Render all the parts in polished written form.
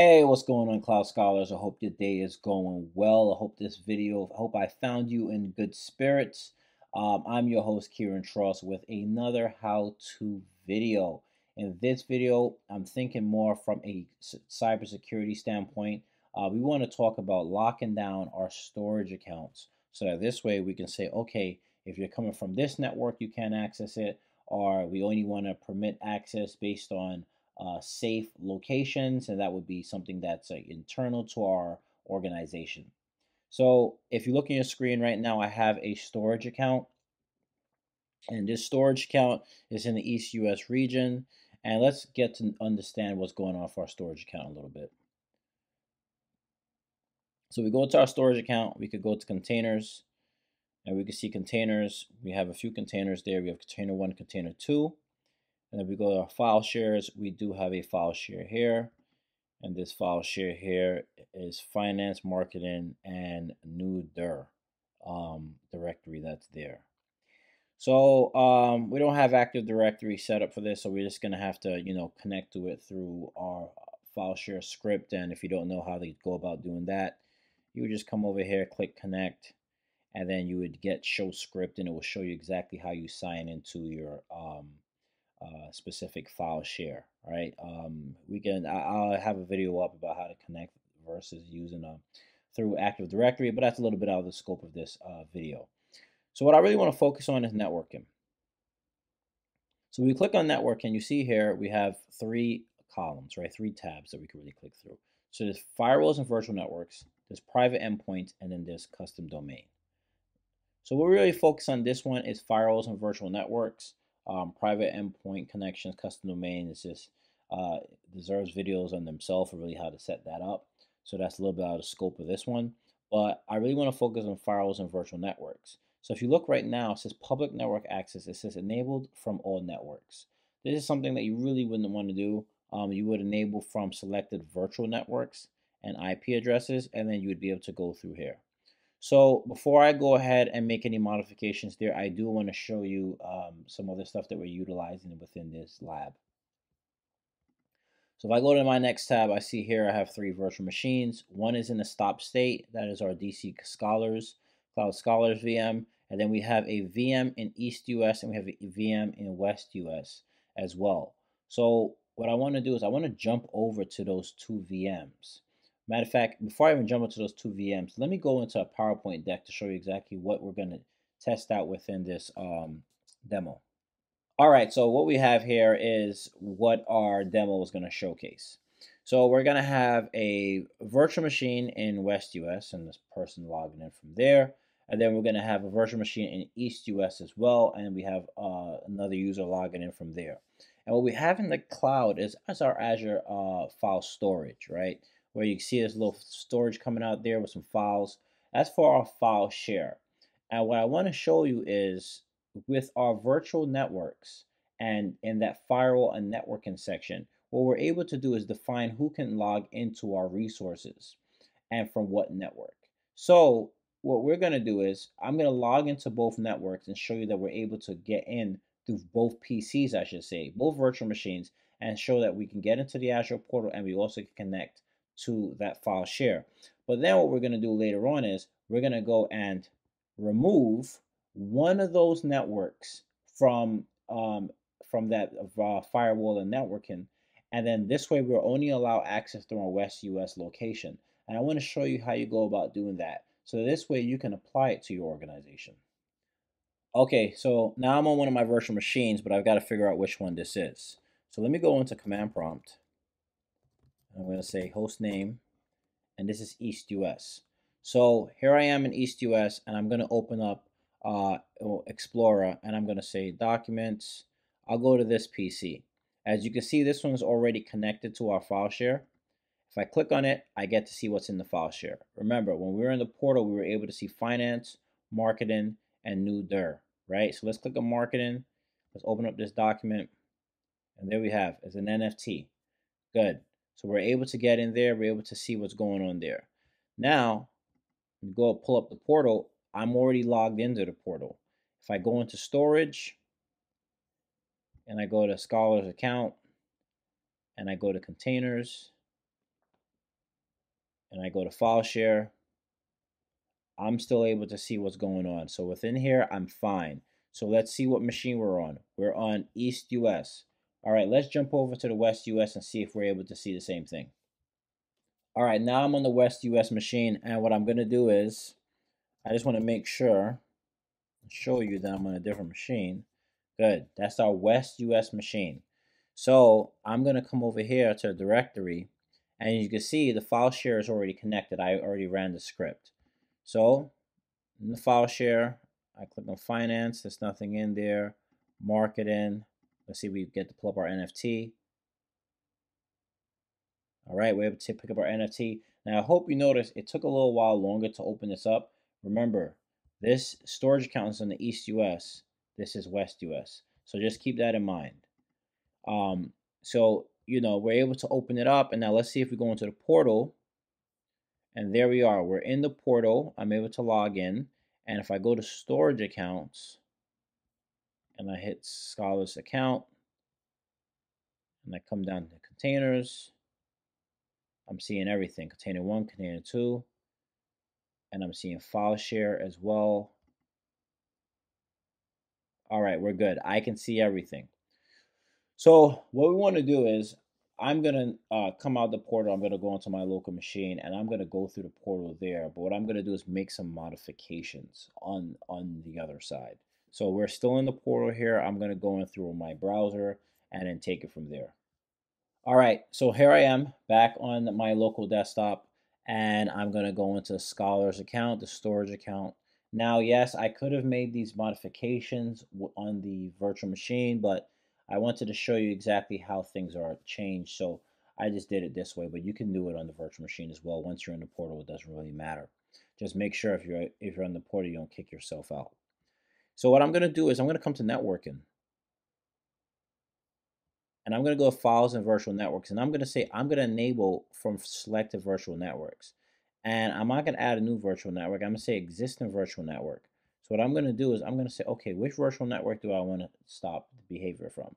Hey, what's going on, Cloud Scholars? I hope your day is going well. I hope this video, I hope I found you in good spirits. I'm your host, Kieran Truss, with another how-to video. In this video, I'm thinking more from a cybersecurity standpoint. We want to talk about locking down our storage accounts so that this way we can say, okay, if you're coming from this network, you can't access it, or we only want to permit access based on safe locations, and that would be something that's internal to our organization. So if you look at your screen right now, I have a storage account, and this storage account is in the East US region, and let's get to understand what's going on for our storage account a little bit. So we go to our storage account, we could go to containers, and we can see containers. We have a few containers there. We have container 1, container 2. And if we go to our file shares, we do have a file share here. And this file share here is finance, marketing, and nuder directory that's there. So we don't have Active Directory set up for this, so we're just going to have to, you know, connect to it through our file share script. And if you don't know how to go about doing that, you would just come over here, click connect, and then you would get show script, and it will show you exactly how you sign into your specific file share. All right, I'll have a video up about how to connect versus using through Active Directory, but that's a little bit out of the scope of this video. So what I really want to focus on is networking. So we click on network, and you see here we have three columns, right? Three tabs that we can really click through. So there's firewalls and virtual networks, there's private endpoints, and then there's custom domain. So we'll really focus on this one is firewalls and virtual networks. Private endpoint connections, custom domain is just deserves videos on themselves for really how to set that up. So that's a little bit out of scope of this one. But I really want to focus on firewalls and virtual networks. So if you look right now, it says public network access. It says enabled from all networks. This is something that you really wouldn't want to do. You would enable from selected virtual networks and IP addresses, and then you would be able to go through here. So before I go ahead and make any modifications there, I do want to show you some other stuff that we're utilizing within this lab. So if I go to my next tab, I see here I have three virtual machines. One is in a stop state. That is our DC Scholars, Cloud Scholars VM. And then we have a VM in East US, and we have a VM in West US as well. So what I want to do is I want to jump over to those two VMs. Matter of fact, before I even jump into those two VMs, let me go into a PowerPoint deck to show you exactly what we're going to test out within this demo. All right, so what we have here is what our demo is going to showcase. So we're going to have a virtual machine in West US, and this person logging in from there. And then we're going to have a virtual machine in East US as well, and we have another user logging in from there. And what we have in the cloud is our Azure file storage, right? Where you can see this little storage coming out there with some files. That's for our file share. And what I want to show you is with our virtual networks and in that firewall and networking section, what we're able to do is define who can log into our resources and from what network. So what we're going to do is I'm going to log into both networks and show you that we're able to get in through both PCs, I should say, both virtual machines, and show that we can get into the Azure portal, and we also can connect to that file share. But then what we're going to do later on is we're going to go and remove one of those networks from that firewall and networking, and then this way we'll only allow access through our West US location. And I want to show you how you go about doing that, so this way you can apply it to your organization. Okay, so now I'm on one of my virtual machines, but I've got to figure out which one this is. So let me go into Command Prompt. I'm going to say host name, and this is East US. So here I am in East US, and I'm going to open up Explorer, and I'm going to say documents. I'll go to this PC. As you can see, this one's already connected to our file share. If I click on it, I get to see what's in the file share. Remember, when we were in the portal, we were able to see finance, marketing, and nuder, right? So let's click on marketing. Let's open up this document, and there we have is an NFT. Good. So we're able to get in there. We're able to see what's going on there. Now, we go pull up the portal. I'm already logged into the portal. If I go into storage, and I go to Scholars account, and I go to containers, and I go to file share, I'm still able to see what's going on. So within here, I'm fine. So let's see what machine we're on. We're on East US. All right, let's jump over to the West US and see if we're able to see the same thing. All right, now I'm on the West US machine, and what I'm gonna do is, I just wanna make sure, show you that I'm on a different machine. Good, that's our West US machine. So I'm gonna come over here to the directory, and you can see the file share is already connected. I already ran the script. So in the file share, I click on finance, there's nothing in there, marketing. Let's see if we get to pull up our NFT. All right, we're able to pick up our NFT. Now I hope you notice it took a little while longer to open this up. Remember, this storage account is in the East US, this is West US. So just keep that in mind. So, you know, we're able to open it up, and now let's see if we go into the portal, and there we are, we're in the portal, I'm able to log in, and if I go to storage accounts, and I hit Scholars account, and I come down to containers, I'm seeing everything, container one, container two, and I'm seeing file share as well. All right, we're good. I can see everything. So what we want to do is I'm going to come out the portal. I'm going to go into my local machine, and I'm going to go through the portal there. But what I'm going to do is make some modifications on the other side. So we're still in the portal here. I'm going to go in through my browser and then take it from there. All right, so here I am back on my local desktop. And I'm gonna go into the Scholars account, the storage account. Now, yes, I could have made these modifications on the virtual machine, but I wanted to show you exactly how things are changed. So I just did it this way, but you can do it on the virtual machine as well. Once you're in the portal, it doesn't really matter. Just make sure if you're on the portal, you don't kick yourself out. So what I'm gonna do is I'm gonna come to networking. And I'm going to go to files and virtual networks, and I'm going to say I'm going to enable from selected virtual networks, and I'm not going to add a new virtual network. I'm going to say existing virtual network. So what I'm going to do is I'm going to say, okay, which virtual network do I want to stop the behavior from?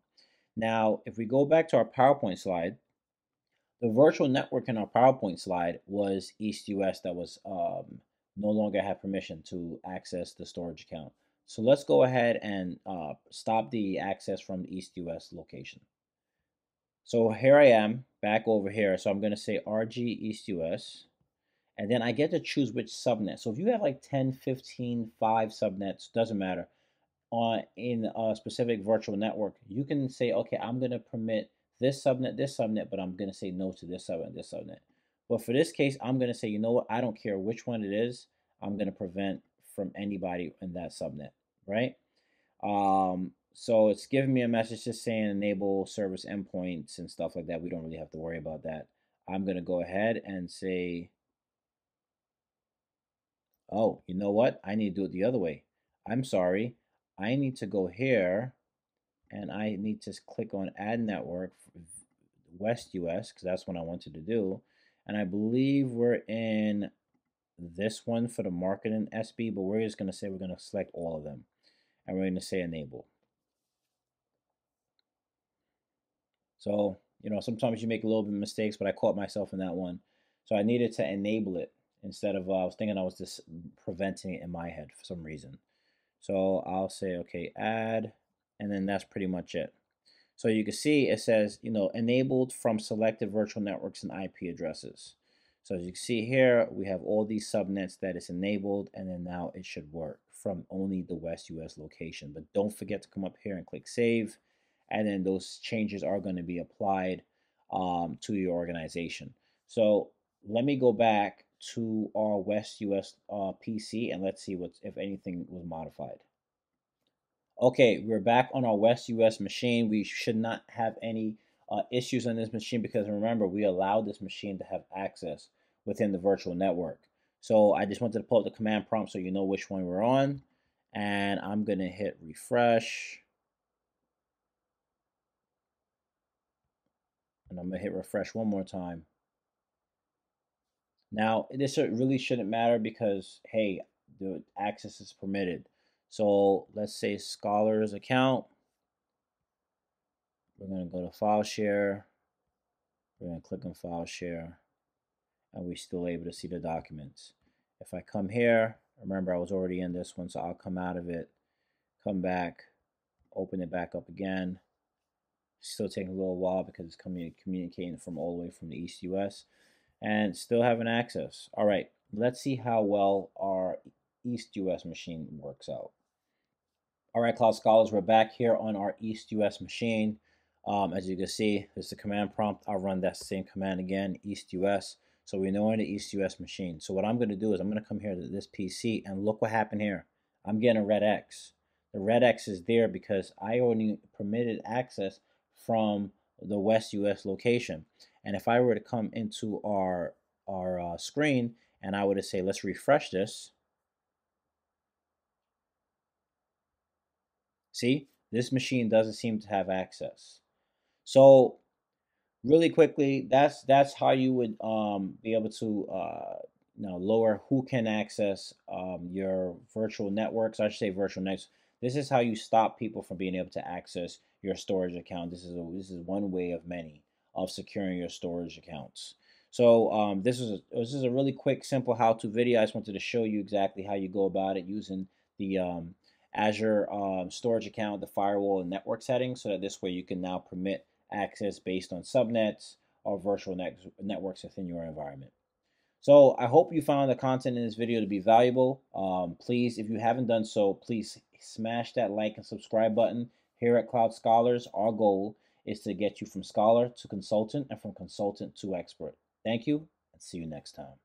Now, if we go back to our PowerPoint slide, the virtual network in our PowerPoint slide was East US that was no longer had permission to access the storage account. So let's go ahead and stop the access from the East US location. So here I am back over here. So I'm going to say RG East US, and then I get to choose which subnet. So if you have like 10, 15, 5 subnets, doesn't matter, in a specific virtual network, you can say, okay, I'm going to permit this subnet, but I'm going to say no to this subnet, this subnet. But for this case, I'm going to say, you know what? I don't care which one it is. I'm going to prevent from anybody in that subnet, right? So it's giving me a message just saying enable service endpoints and stuff like that. We don't really have to worry about that. I'm going to go ahead and say, oh, you know what? I need to do it the other way. I'm sorry. I need to go here, and I need to click on add network West US, because that's what I wanted to do. And I believe we're in this one for the marketing SB, but we're just going to say we're going to select all of them. And we're going to say enable. So, you know, sometimes you make a little bit of mistakes, but I caught myself in that one. So I needed to enable it instead of, I was thinking I was just preventing it in my head for some reason. So I'll say, okay, add, and then that's pretty much it. So you can see it says, you know, enabled from selected virtual networks and IP addresses. So as you can see here, we have all these subnets that is enabled, and then now it should work from only the West US location. But don't forget to come up here and click save. And then those changes are going to be applied to your organization. So let me go back to our West US PC, and let's see if anything was modified. Okay, we're back on our West US machine. We should not have any issues on this machine, because remember, we allowed this machine to have access within the virtual network. So I just wanted to pull up the command prompt so you know which one we're on. And I'm going to hit refresh. And I'm gonna hit refresh one more time. Now, this really shouldn't matter because, hey, the access is permitted. So let's say Scholars account. We're gonna go to file share. We're gonna click on file share. and we're still able to see the documents. If I come here, remember I was already in this one, so I'll come out of it, come back, open it back up again. Still taking a little while because it's communicating from all the way from the East US, and still having access. All right, let's see how well our East US machine works out. All right, Cloud Scholars, we're back here on our East US machine. As you can see, this is the command prompt. I'll run that same command again, East US. So we know in the East US machine. So what I'm going to do is I'm going to come here to this PC and look what happened here. I'm getting a red X. The red X is there because I only permitted access from the West US location. And if I were to come into our screen and I were to say, let's refresh this. See, this machine doesn't seem to have access. So really quickly, that's how you would be able to lower who can access your virtual networks. I should say virtual networks. This is how you stop people from being able to access your storage account. This is one way of many of securing your storage accounts. So this is a really quick, simple how-to video. I just wanted to show you exactly how you go about it using the Azure storage account, the firewall and network settings, so that this way you can now permit access based on subnets or virtual networks within your environment. So I hope you found the content in this video to be valuable. Please, if you haven't done so, please smash that like and subscribe button. Here at Cloud Scholars, our goal is to get you from scholar to consultant and from consultant to expert. Thank you, and see you next time.